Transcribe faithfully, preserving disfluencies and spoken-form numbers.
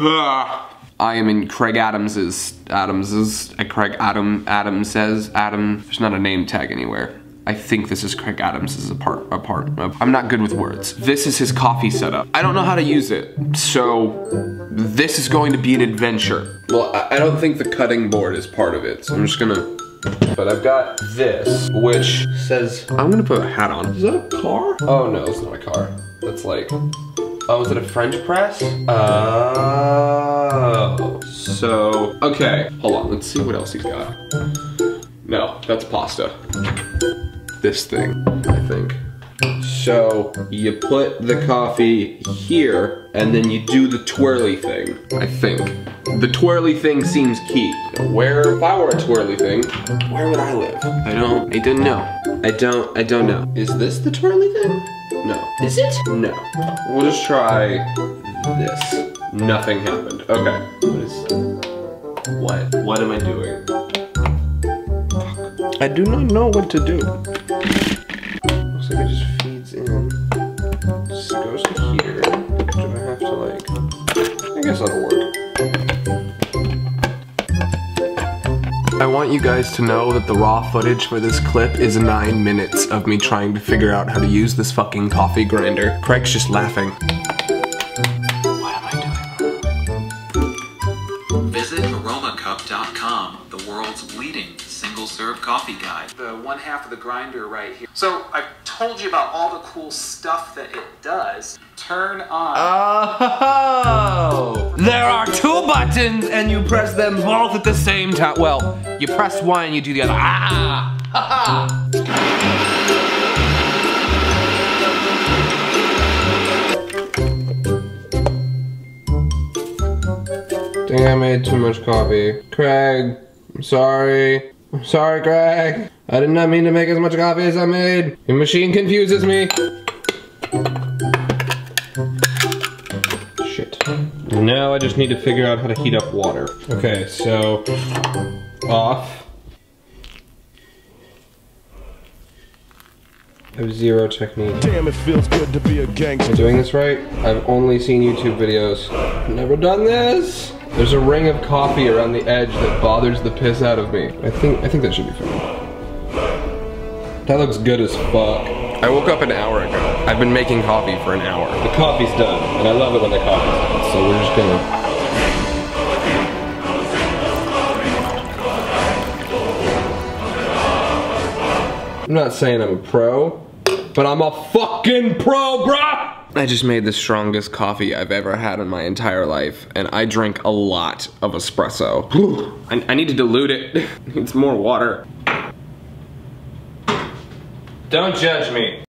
I am in Kraig Adams's, Adams's, uh, Kraig Adam, Adam says, Adam, there's not a name tag anywhere. I think this is Kraig Adams's apart, apart, I'm not good with words. This is his coffee setup. I don't know how to use it, so this is going to be an adventure. Well, I don't think the cutting board is part of it, so I'm just gonna, but I've got this, which says, I'm gonna put a hat on. Is that a car? Oh no, it's not a car. That's like, oh, is it a French press? Oh, so, okay. Hold on, let's see what else he's got. No, that's pasta. This thing, I think. So, you put the coffee here, and then you do the twirly thing, I think. The twirly thing seems key. Where, if I were a twirly thing, where would I live? I don't, I don't know. I don't, I don't know. Is this the twirly thing? No. Is it? No. We'll just try this. Nothing happened. Okay. What is... What? What am I doing? Fuck. I do not know what to do. Looks like it just feeds in. Just goes to here. Do I have to like... I guess that'll work. I want you guys to know that the raw footage for this clip is nine minutes of me trying to figure out how to use this fucking coffee grinder. Craig's just laughing. What am I doing? Visit aroma cup dot com, the world's leading single-serve coffee guide. The one half of the grinder right here. So I've told you about all the cool stuff that it does. Turn on. Oh! There are two buttons and you press them both at the same time. Well, you press one and you do the other. Ah! Ha ha! Dang, I made too much coffee. Kraig, I'm sorry. I'm sorry, Kraig. I did not mean to make as much coffee as I made. Your machine confuses me. Now I just need to figure out how to heat up water. Okay, so off. I have zero technique. Damn, it feels good to be a gangster. Am I doing this right? I've only seen YouTube videos. I've never done this. There's a ring of coffee around the edge that bothers the piss out of me. I think I think that should be fine. That looks good as fuck. I woke up an hour ago. I've been making coffee for an hour. The coffee's done, and I love it when the coffee's done, so we're just gonna... I'm not saying I'm a pro, but I'm a fucking pro, bruh! I just made the strongest coffee I've ever had in my entire life, and I drank a lot of espresso. I, I need to dilute it. It needs more water. Don't judge me.